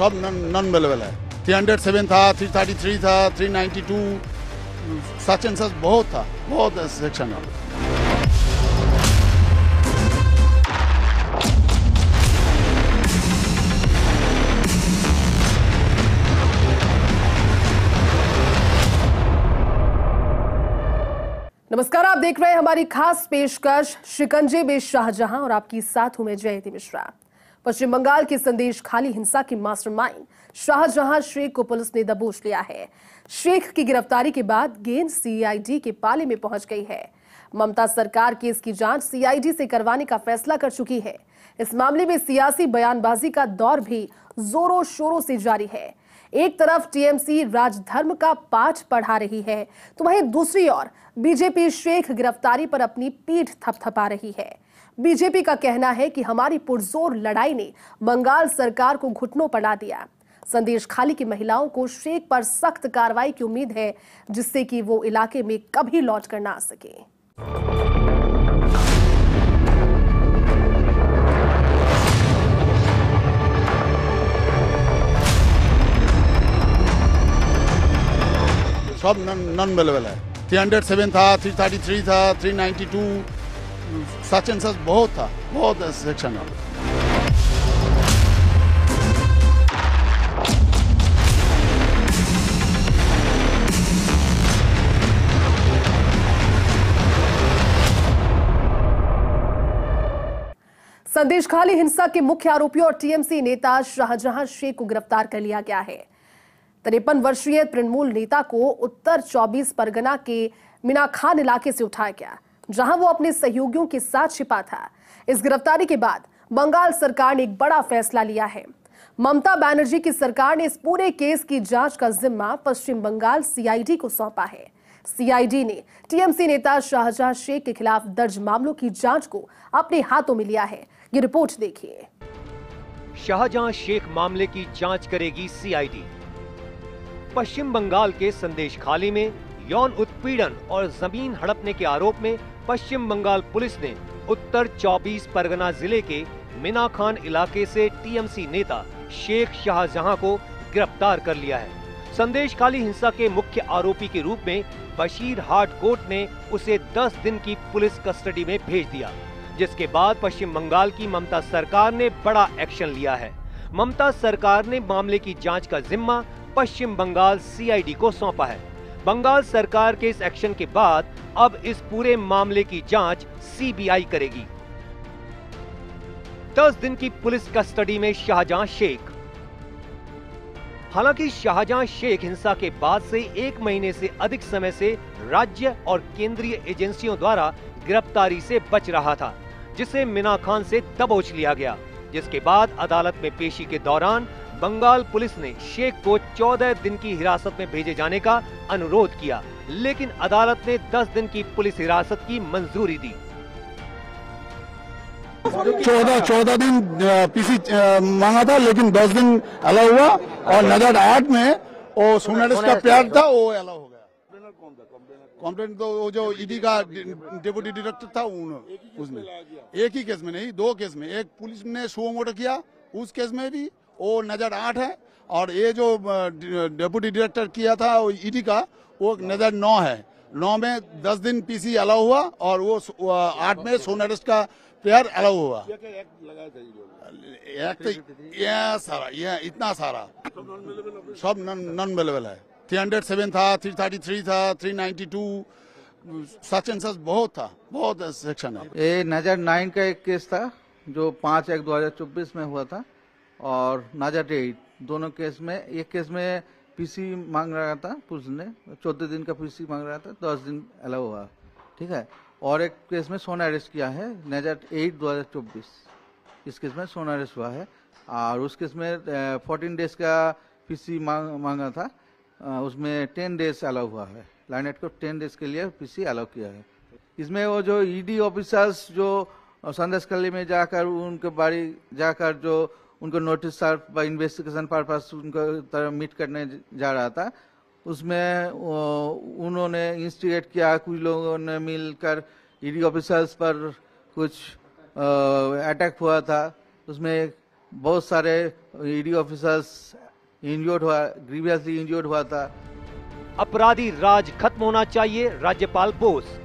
सब non available है। 307 था, 333 था, 392 सच एंड सच बहुत था, बहुत सेक्शन है। नमस्कार, आप देख रहे हैं हमारी खास पेशकश शिकंजे में शाहजहां और आपकी साथ हूं मैं जयंती मिश्रा। पश्चिम बंगाल की संदेशखाली हिंसा की मास्टरमाइंड शाहजहां शेख को पुलिस ने दबोच लिया है। शेख की गिरफ्तारी के बाद गेंद सीआईडी के पाले में पहुंच गई है। ममता सरकार केस की जांच सीआईडी से करवाने का फैसला कर चुकी है। इस मामले में सियासी बयानबाजी का दौर भी जोरों शोरों से जारी है। एक तरफ टीएमसी राजधर्म का पाठ पढ़ा रही है तो वहीं दूसरी ओर बीजेपी शेख गिरफ्तारी पर अपनी पीठ थपथपा रही है। बीजेपी का कहना है कि हमारी पुरजोर लड़ाई ने बंगाल सरकार को घुटनों पर ला दिया। संदेशखाली की महिलाओं को शेख पर सख्त कार्रवाई की उम्मीद है, जिससे कि वो इलाके में कभी लौट कर ना आ सके। सब नॉन अवेलेबल है। 307 था, 333 था, 392 सच एंड सच बहुत था, बहुत सेक्शन है। संदेशखाली हिंसा के मुख्य आरोपियों और टीएमसी नेता शाहजहां शेख को गिरफ्तार कर लिया गया है। 53 वर्षीय तृणमूल नेता को उत्तर 24 परगना के मिनाखान इलाके से उठाया गया, जहां वो अपने सहयोगियों के साथ छिपा था। इस गिरफ्तारी के बाद बंगाल सरकार ने एक बड़ा फैसला लिया है। ममता बनर्जी की सरकार ने इस पूरे केस की जांच का जिम्मा पश्चिम बंगाल सीआईडी को सौंपा है। सीआईडी ने टीएमसी नेता शाहजहां शेख के खिलाफ दर्ज मामलों की जाँच को अपने हाथों में लिया है। ये रिपोर्ट देखिए। शाहजहां शेख मामले की जाँच करेगी सीआईडी। पश्चिम बंगाल के संदेशखाली में यौन उत्पीड़न और जमीन हड़पने के आरोप में पश्चिम बंगाल पुलिस ने उत्तर 24 परगना जिले के मिनाखान इलाके से टीएमसी नेता शेख शाहजहां को गिरफ्तार कर लिया है। संदेशखाली हिंसा के मुख्य आरोपी के रूप में बशीरहाट कोर्ट ने उसे 10 दिन की पुलिस कस्टडी में भेज दिया, जिसके बाद पश्चिम बंगाल की ममता सरकार ने बड़ा एक्शन लिया है। ममता सरकार ने मामले की जाँच का जिम्मा पश्चिम बंगाल सीआईडी को सौंपा है। बंगाल सरकार के इस एक्शन के बाद अब इस पूरे मामले की जांच सीबीआई करेगी। 10 दिन की पुलिस कस्टडी में शाहजहां शेख। हालांकि शाहजहां शेख हिंसा के बाद से 1 महीने से अधिक समय से राज्य और केंद्रीय एजेंसियों द्वारा गिरफ्तारी से बच रहा था, जिसे मिनाखान से दबोच लिया गया, जिसके बाद अदालत में पेशी के दौरान बंगाल पुलिस ने शेख को 14 दिन की हिरासत में भेजे जाने का अनुरोध किया, लेकिन अदालत ने 10 दिन की पुलिस हिरासत की मंजूरी दी। 14 दिन पीसी मांगा था, लेकिन 10 दिन अलाउ हुआ और नजर आठ में वो सोनारिस का प्यार था, वो अलाउ हो गया। कंप्लेंट तो वो जो ईडी का डिप्यूटी डायरेक्टर था उसने एक ही केस में नहीं, 2 केस में, एक पुलिस ने सुमोटो किया उस केस में भी वो नजर 8 है, और ये जो डिप्यूटी डायरेक्टर किया था ईडी का वो नजर 9 है। 9 में 10 दिन पीसी अलाउ हुआ और वो 8 में सोनारिस्ट का प्यार अलाउ हुआ। इतना सारा सब नॉन अवेलेबल है। 307 था, 333 था, 392 सच एंड सच बहुत था, बहुत सेक्शन है। ये नजर 9 का एक केस था जो 5/1/2024 में हुआ था, और नाजाट 8 दोनों केस में, एक केस में पीसी मांग रहा था पुलिस ने, 14 दिन का पीसी मांग रहा था, 10 दिन अलाउ हुआ, ठीक है। और एक केस में सोना अरेस्ट किया है, नाजाट 8/2024, इस केस में सोना अरेस्ट हुआ है। और उस केस में 14 डेज का पीसी मांगा था, उसमें 10 डेज अलाउ हुआ है। लाइनेट को 10 डेज के लिए पीसी अलाउ किया है। इसमें वो जो ईडी ऑफिसर्स जो संदेशखाली में जाकर उनके बाड़ी जाकर जो उनको notice serve by investigation purpose उनको तरह मीट करने जा रहा था, उसमें उन्होंने इंस्टिगेट किया। कुछ लोगों ने मिलकर ईडी ऑफिसर्स पर कुछ अटैक हुआ था, उसमें बहुत सारे ईडी ऑफिसर्स इंजर्ड हुआ, ग्रीवियसली इंजर्ड हुआ था। अपराधी राज खत्म होना चाहिए, राज्यपाल बोस।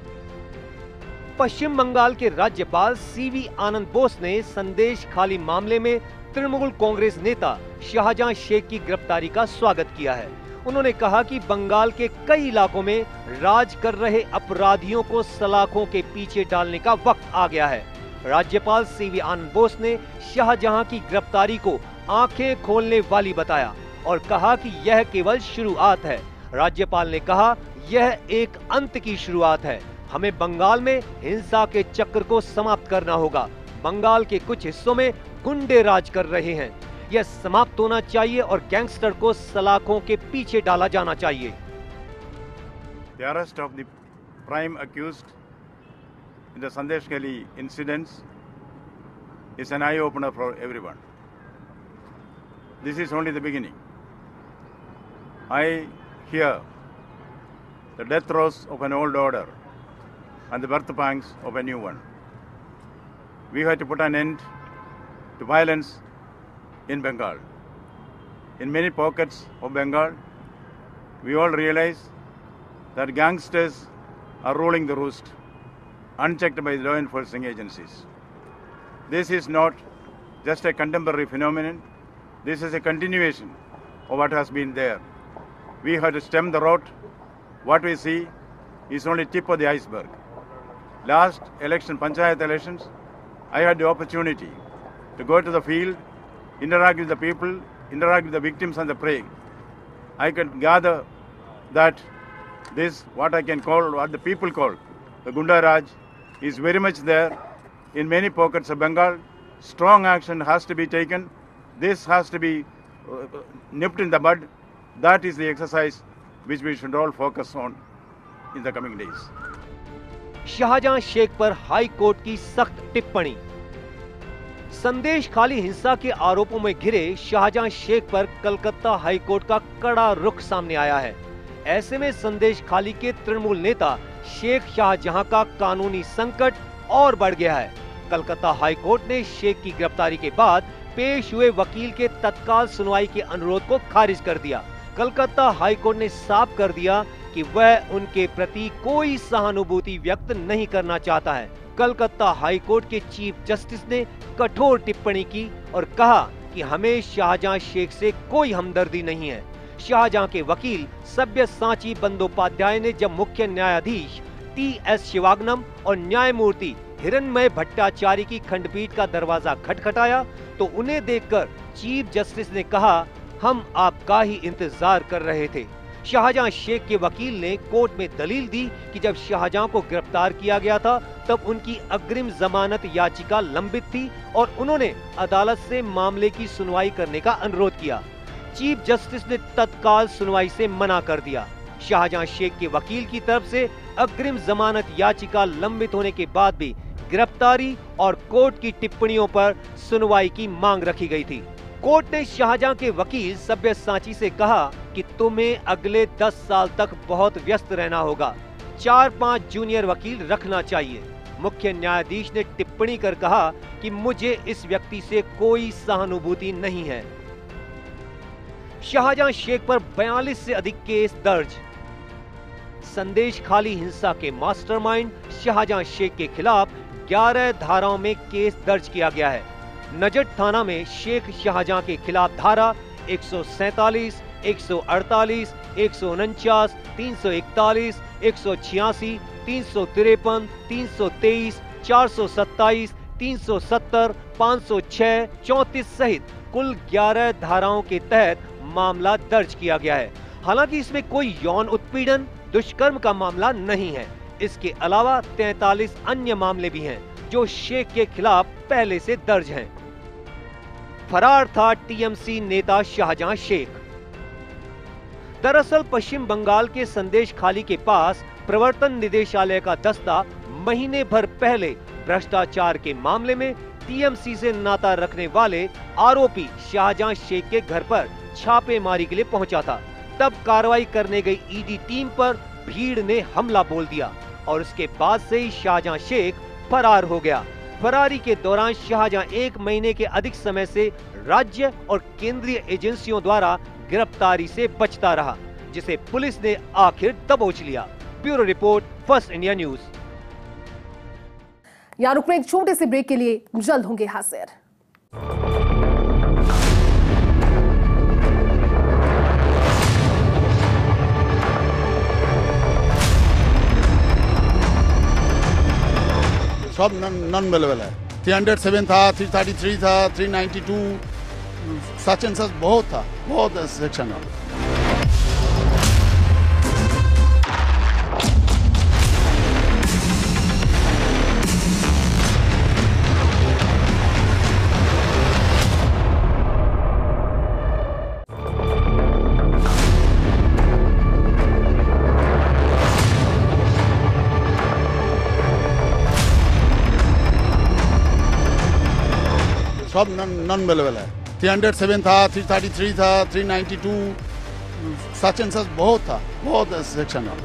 पश्चिम बंगाल के राज्यपाल सीवी आनंद बोस ने संदेशखाली मामले में तृणमूल कांग्रेस नेता शाहजहां शेख की गिरफ्तारी का स्वागत किया है। उन्होंने कहा कि बंगाल के कई इलाकों में राज कर रहे अपराधियों को सलाखों के पीछे डालने का वक्त आ गया है। राज्यपाल सीवी आनंद बोस ने शाहजहां की गिरफ्तारी को आंखें खोलने वाली बताया और कहा कि यह केवल शुरुआत है। राज्यपाल ने कहा, यह एक अंत की शुरुआत है। हमें बंगाल में हिंसा के चक्र को समाप्त करना होगा। बंगाल के कुछ हिस्सों में गुंडे राज कर रहे हैं, यह समाप्त होना चाहिए और गैंगस्टर को सलाखों के पीछे डाला जाना चाहिए। The arrest of the prime accused in the Sandeshkhali incidents is an eye opener for everyone. This is only the beginning. I hear the death throes of an old order and the birth pangs of a new one. We have to put an end to violence in Bengal. In many pockets of Bengal, we all realize that gangsters are ruling the roost, unchecked by law enforcing agencies. This is not just a contemporary phenomenon. This is a continuation of what has been there. We have to stem the rot. What we see is only tip of the iceberg. Last election, panchayat elections, I had the opportunity to go to the field, interact with the people, interact with the victims and the prey. I can gather that this, what the people call, the Gunda Raj, is very much there in many pockets of Bengal. Strong action has to be taken. This has to be nipped in the bud. That is the exercise which we should all focus on in the coming days. Shahjahan Sheikh पर high court की सख्त टिप्पणी। संदेशखाली हिंसा के आरोपों में घिरे शाहजहां शेख पर कलकत्ता हाई कोर्ट का कड़ा रुख सामने आया है। ऐसे में संदेशखाली के तृणमूल नेता शेख शाहजहां का कानूनी संकट और बढ़ गया है। कलकत्ता हाई कोर्ट ने शेख की गिरफ्तारी के बाद पेश हुए वकील के तत्काल सुनवाई के अनुरोध को खारिज कर दिया। कलकत्ता हाई कोर्ट ने साफ कर दिया कि वह उनके प्रति कोई सहानुभूति व्यक्त नहीं करना चाहता है। कलकत्ता हाई कोर्ट के चीफ जस्टिस ने कठोर टिप्पणी की और कहा कि हमें शाहजहां शेख से कोई हमदर्दी नहीं है। शाहजहां के वकील सब्यसाची बंदोपाध्याय ने जब मुख्य न्यायाधीश TS शिवाग्नम और न्यायमूर्ति हिरणमय भट्टाचार्य की खंडपीठ का दरवाजा खटखटाया तो उन्हें देखकर चीफ जस्टिस ने कहा, हम आपका ही इंतजार कर रहे थे। शाहजहां शेख के वकील ने कोर्ट में दलील दी कि जब शाहजहां को गिरफ्तार किया गया था तब उनकी अग्रिम जमानत याचिका लंबित थी और उन्होंने अदालत से मामले की सुनवाई करने का अनुरोध किया। चीफ जस्टिस ने तत्काल सुनवाई से मना कर दिया। शाहजहां शेख के वकील की तरफ से अग्रिम जमानत याचिका लंबित होने के बाद भी गिरफ्तारी और कोर्ट की टिप्पणियों पर सुनवाई की मांग रखी गई थी। कोर्ट ने शाहजहां के वकील सब्यसाची से कहा कि तुम्हें अगले 10 साल तक बहुत व्यस्त रहना होगा, 4-5 जूनियर वकील रखना चाहिए। मुख्य न्यायाधीश ने टिप्पणी कर कहा कि मुझे इस व्यक्ति से कोई सहानुभूति नहीं है। शाहजहां शेख पर 42 से अधिक केस दर्ज। संदेशखाली हिंसा के मास्टरमाइंड शाहजहां शेख के खिलाफ 11 धाराओं में केस दर्ज किया गया है। नजट थाना में शेख शाहजहां के खिलाफ धारा 147, 148, 149, 341, 186, 353, 323, 427, 370, 506, 34 सहित कुल 11 धाराओं के तहत मामला दर्ज किया गया है। हालांकि इसमें कोई यौन उत्पीड़न, दुष्कर्म का मामला नहीं है। इसके अलावा 43 अन्य मामले भी हैं जो शेख के खिलाफ पहले से दर्ज हैं। फरार था टीएमसी नेता शाहजहां शेख। दरअसल पश्चिम बंगाल के संदेशखाली के पास प्रवर्तन निदेशालय का दस्ता महीने भर पहले भ्रष्टाचार के मामले में टीएमसी से नाता रखने वाले आरोपी शाहजहां शेख के घर पर छापेमारी के लिए पहुंचा था। तब कार्रवाई करने गई ईडी टीम पर भीड़ ने हमला बोल दिया और उसके बाद से ही शाहजहां शेख फरार हो गया। फरारी के दौरान शाहजहां 1 महीने के अधिक समय से राज्य और केंद्रीय एजेंसियों द्वारा गिरफ्तारी से बचता रहा, जिसे पुलिस ने आखिर दबोच लिया। Bureau report, first India news. यार रुकने एक छोटे से ब्रेक के लिए, जल्द होंगे हाजिर। सब नॉन अवेलेबल है। 307 था, 333 था, 392 सच एंड सच बहुत था, बहुत सेक्शन है। सब नॉन अवेलेबल है। 307 था, 333 था, 392 सच एंड सच बहुत था, बहुत सेक्शन है।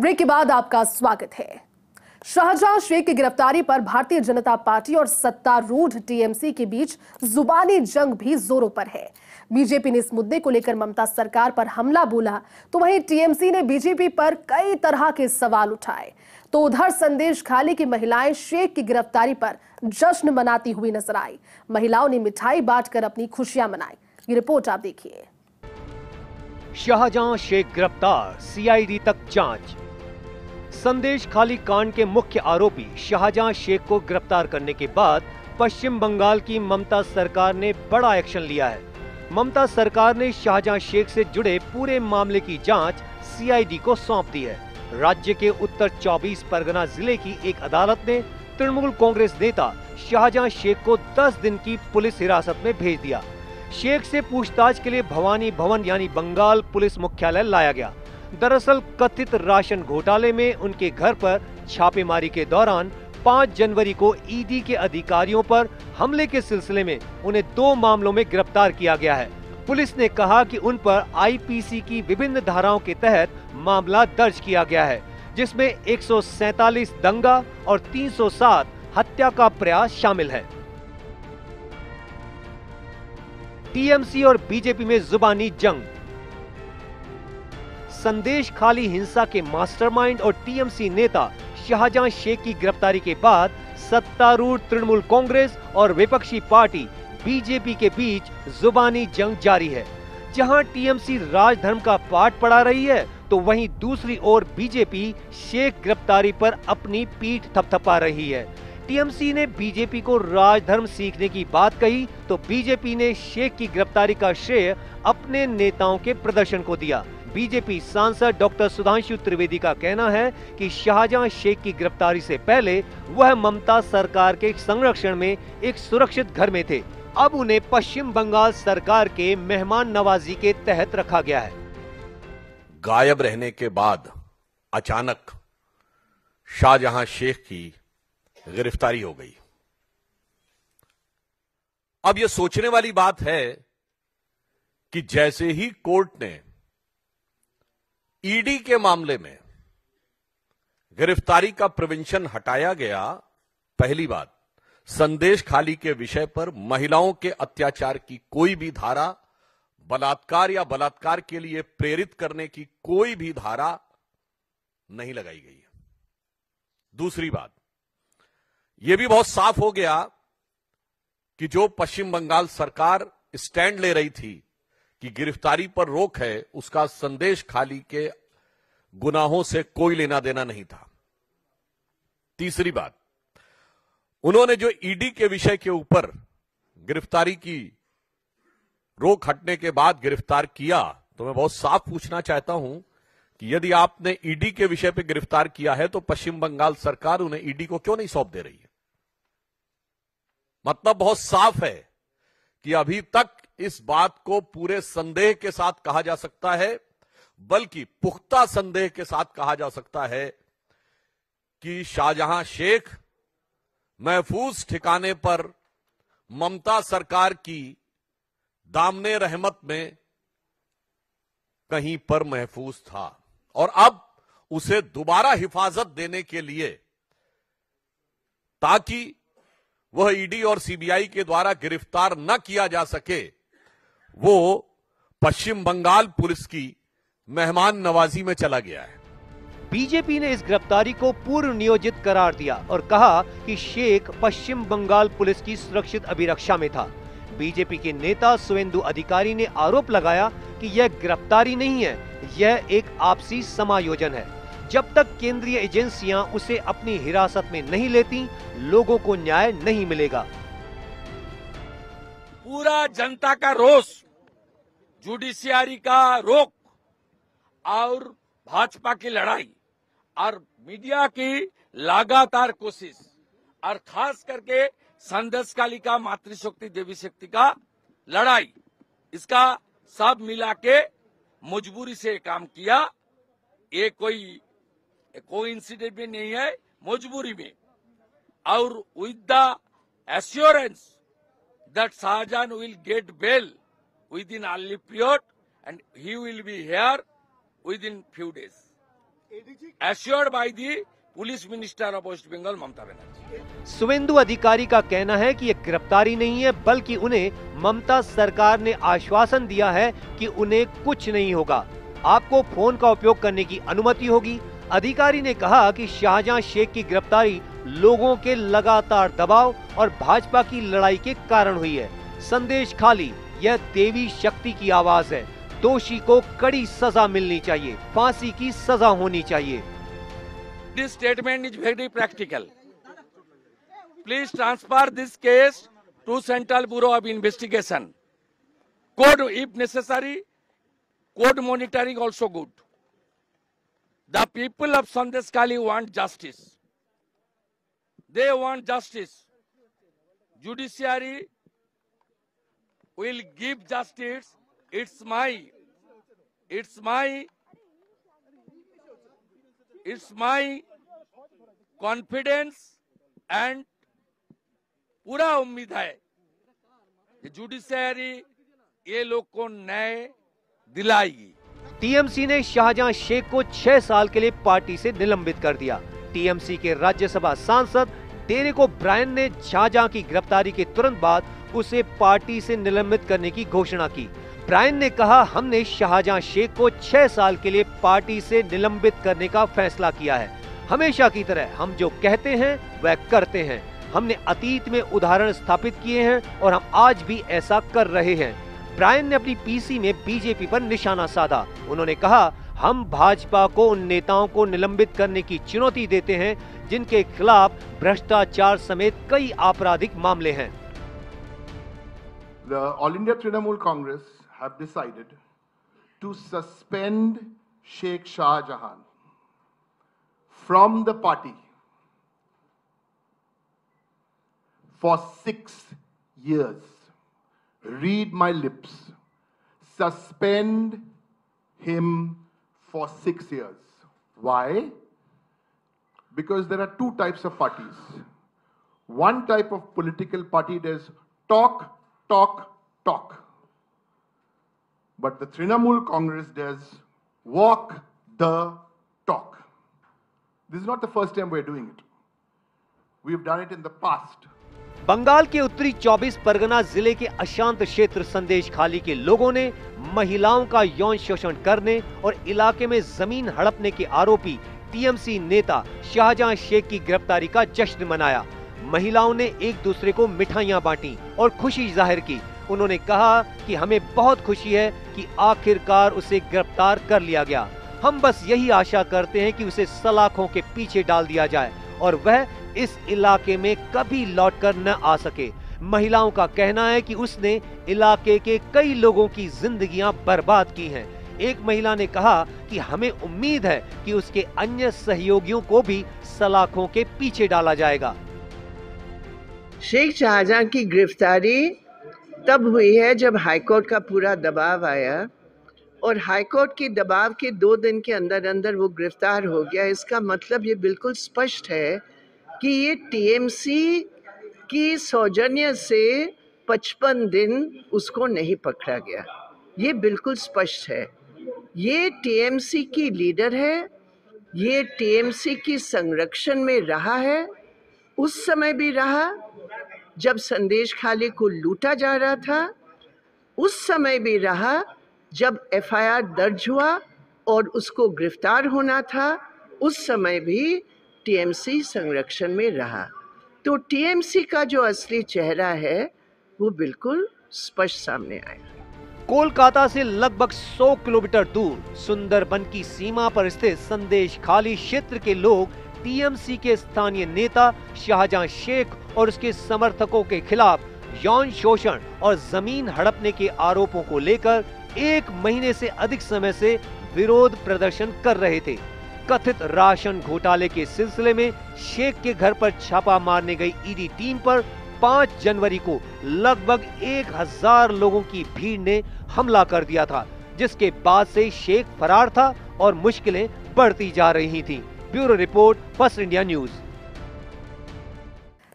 ब्रेक के बाद आपका स्वागत है। शाहजहां शेख की गिरफ्तारी पर भारतीय जनता पार्टी और सत्तारूढ़ टीएमसी के बीच जुबानी जंग भी जोरों पर है। बीजेपी ने इस मुद्दे को लेकर ममता सरकार पर हमला बोला, तो वहीं टीएमसी ने बीजेपी पर कई तरह के सवाल उठाए। तो उधर संदेशखाली की महिलाएं शेख की गिरफ्तारी पर जश्न मनाती हुई नजर आई। महिलाओं ने मिठाई बांटकर अपनी खुशियां मनाई। ये रिपोर्ट आप देखिए। शाहजहां शेख गिरफ्तार, CID तक जाँच। संदेशखाली कांड के मुख्य आरोपी शाहजहां शेख को गिरफ्तार करने के बाद पश्चिम बंगाल की ममता सरकार ने बड़ा एक्शन लिया है। ममता सरकार ने शाहजहां शेख से जुड़े पूरे मामले की जांच CID को सौंप दी है। राज्य के उत्तर 24 परगना जिले की एक अदालत ने तृणमूल कांग्रेस नेता शाहजहां शेख को 10 दिन की पुलिस हिरासत में भेज दिया। शेख से पूछताछ के लिए भवानी भवन यानी बंगाल पुलिस मुख्यालय लाया गया। दरअसल कथित राशन घोटाले में उनके घर पर छापेमारी के दौरान 5 जनवरी को ED के अधिकारियों पर हमले के सिलसिले में उन्हें 2 मामलों में गिरफ्तार किया गया है। पुलिस ने कहा कि उन पर IPC की विभिन्न धाराओं के तहत मामला दर्ज किया गया है, जिसमें 147 दंगा और 307 हत्या का प्रयास शामिल है। TMC और बीजेपी में जुबानी जंग। संदेशखाली हिंसा के मास्टरमाइंड और TMC नेता शाहजहां शेख की गिरफ्तारी के बाद सत्तारूढ़ तृणमूल कांग्रेस और विपक्षी पार्टी बीजेपी के बीच जुबानी जंग जारी है। जहां TMC राजधर्म का पाठ पढ़ा रही है, तो वहीं दूसरी ओर बीजेपी शेख गिरफ्तारी पर अपनी पीठ थपथपा रही है। TMC ने बीजेपी को राजधर्म सीखने की बात कही, तो बीजेपी ने शेख की गिरफ्तारी का श्रेय अपने नेताओं के प्रदर्शन को दिया। बीजेपी सांसद डॉक्टर सुधांशु त्रिवेदी का कहना है कि शाहजहां शेख की गिरफ्तारी से पहले वह ममता सरकार के संरक्षण में एक सुरक्षित घर में थे। अब उन्हें पश्चिम बंगाल सरकार के मेहमान नवाजी के तहत रखा गया है। गायब रहने के बाद अचानक शाहजहां शेख की गिरफ्तारी हो गई। अब यह सोचने वाली बात है कि जैसे ही कोर्ट ने ED के मामले में गिरफ्तारी का प्रोविंशन हटाया गया, पहली बात संदेशखाली के विषय पर महिलाओं के अत्याचार की कोई भी धारा, बलात्कार या बलात्कार के लिए प्रेरित करने की कोई भी धारा नहीं लगाई गई है। दूसरी बात यह भी बहुत साफ हो गया कि जो पश्चिम बंगाल सरकार स्टैंड ले रही थी कि गिरफ्तारी पर रोक है, उसका संदेशखाली के गुनाहों से कोई लेना देना नहीं था। तीसरी बात उन्होंने जो ED के विषय के ऊपर गिरफ्तारी की रोक हटने के बाद गिरफ्तार किया, तो मैं बहुत साफ पूछना चाहता हूं कि यदि आपने ED के विषय पर गिरफ्तार किया है, तो पश्चिम बंगाल सरकार उन्हें ED को क्यों नहीं सौंप दे रही है? मतलब बहुत साफ है कि अभी तक इस बात को पूरे संदेह के साथ कहा जा सकता है, बल्कि पुख्ता संदेह के साथ कहा जा सकता है कि शाहजहां शेख महफूज ठिकाने पर ममता सरकार की दामने रहमत में कहीं पर महफूज था और अब उसे दोबारा हिफाजत देने के लिए ताकि वह ईडी और सीबीआई के द्वारा गिरफ्तार न किया जा सके, वो पश्चिम बंगाल पुलिस की मेहमान नवाजी में चला गया है। बीजेपी ने इस गिरफ्तारी को पूर्व नियोजित करार दिया और कहा कि शेख पश्चिम बंगाल पुलिस की सुरक्षित अभिरक्षा में था। बीजेपी के नेता शुभेंदु अधिकारी ने आरोप लगाया कि यह गिरफ्तारी नहीं है, यह एक आपसी समायोजन है। जब तक केंद्रीय एजेंसियां उसे अपनी हिरासत में नहीं लेती, लोगों को न्याय नहीं मिलेगा। पूरा जनता का रोष, जुडिशियरी का रोक और भाजपा की लड़ाई और मीडिया की लगातार कोशिश और खास करके संदेशकाली का मातृशक्ति देवी शक्ति का लड़ाई, इसका सब मिला के मजबूरी से काम किया। ये कोई इंसिडेंट भी नहीं है, मजबूरी में और with the assurance that Shahjahan will get bail within early period and he will be here within few days, assured by the police minister of West Bengal Mamata Banerjee. Suvendu Adhikari का कहना है कि ये गिरफ्तारी नहीं है, बल्कि उन्हें ममता सरकार ने आश्वासन दिया है कि उन्हें कुछ नहीं होगा, आपको फोन का उपयोग करने की अनुमति होगी। अधिकारी ने कहा कि शाहजहां शेख की गिरफ्तारी लोगों के लगातार दबाव और भाजपा की लड़ाई के कारण हुई है। संदेश खाली, यह देवी शक्ति की आवाज है, दोषी को कड़ी सजा मिलनी चाहिए, फांसी की सजा होनी चाहिए। This statement is very practical. Please transfer this case to Central Bureau of Investigation. Code, if necessary, code monitoring also good. The people of Sandeshkhali want justice. They want justice. Judiciary will give justice. It's my confidence and पूरा उम्मीद है कि judiciary ये लोग को न्याय दिलाएगी। TMC ने शाहजहां शेख को 6 साल के लिए पार्टी से निलंबित कर दिया। टीएमसी के राज्यसभा सांसद डेरेक ओब्रायन ने शाहजहां की गिरफ्तारी के तुरंत बाद उसे पार्टी से निलंबित करने की घोषणा की। ब्रायन ने कहा, हमने शाहजहां शेख को 6 साल के लिए पार्टी से निलंबित करने का फैसला किया है। हमेशा की तरह हम जो कहते हैं वह करते हैं। हमने अतीत में उदाहरण स्थापित किए हैं और हम आज भी ऐसा कर रहे हैं। ब्रायन ने अपनी पीसी में बीजेपी पर निशाना साधा। उन्होंने कहा, हम भाजपा को उन नेताओं को निलंबित करने की चुनौती देते हैं जिनके खिलाफ भ्रष्टाचार समेत कई आपराधिक मामले हैं। The All India Trinamool Congress have decided to suspend Sheikh Shahjahan from the party for 6 years. Read my lips. Suspend him for 6 years. Why? Because there are two types of parties. One type of political party, there's talk, talk, talk. But the Trinamool Congress does walk the talk. This is not the first time we are doing it. We have done it in the past. Bengal के उत्तरी 24 परगना जिले के अशांत क्षेत्र संदेशखाली के लोगों ने महिलाओं का यौन शोषण करने और इलाके में जमीन हड़पने के आरोपी टीएमसी नेता शाहजहां शेख की गिरफ्तारी का जश्न मनाया। महिलाओं ने एक दूसरे को मिठाइयां बांटी और खुशी जाहिर की। उन्होंने कहा कि हमें बहुत खुशी है कि आखिरकार उसे गिरफ्तार कर लिया गया। हम बस यही आशा करते हैं कि उसे सलाखों के पीछे डाल दिया जाए और वह इस इलाके में कभी लौटकर न आ सके। महिलाओं का कहना है कि उसने इलाके के कई लोगों की जिंदगियां बर्बाद की हैं। एक महिला ने कहा कि हमें उम्मीद है कि उसके अन्य सहयोगियों को भी सलाखों के पीछे डाला जाएगा। शेख शाहजहां की गिरफ्तारी तब हुई है जब हाईकोर्ट का पूरा दबाव आया और हाईकोर्ट के दबाव के 2 दिन के अंदर अंदर वो गिरफ्तार हो गया। इसका मतलब ये बिल्कुल स्पष्ट है कि ये टीएमसी की सौजन्य से 55 दिन उसको नहीं पकड़ा गया। ये बिल्कुल स्पष्ट है। ये टीएमसी की लीडर है, ये टीएमसी की संरक्षण में रहा है, उस समय भी रहा जब संदेशखाली को लूटा जा रहा था, उस समय भी रहा जब एफआईआर दर्ज हुआ और उसको गिरफ्तार होना था, उस समय भी टीएमसी संरक्षण में रहा। तो टीएमसी का जो असली चेहरा है वो बिल्कुल स्पष्ट सामने आया। कोलकाता से लगभग 100 किलोमीटर दूर सुंदरबन की सीमा पर स्थित संदेशखाली क्षेत्र के लोग टीएमसी के स्थानीय नेता शाहजहां शेख और उसके समर्थकों के खिलाफ यौन शोषण और जमीन हड़पने के आरोपों को लेकर 1 महीने से अधिक समय से विरोध प्रदर्शन कर रहे थे। कथित राशन घोटाले के सिलसिले में शेख के घर पर छापा मारने गई ईडी टीम पर 5 जनवरी को लगभग 1000 लोगों की भीड़ ने हमला कर दिया था, जिसके बाद से शेख फरार था और मुश्किलें बढ़ती जा रही थी। Bureau report, first India news.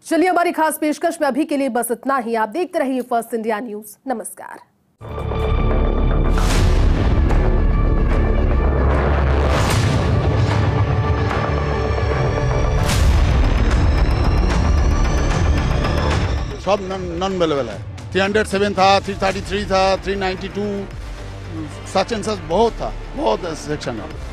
चलिए हमारी खास पेशकश में अभी के लिए बस इतना ही। आप देखते रहिए फर्स्ट इंडिया न्यूज। नमस्कार। सब नॉन अवेलेबल है। 307 था, 333 था, 392 सच एंड सच बहुत था, बहुत सेक्शन है।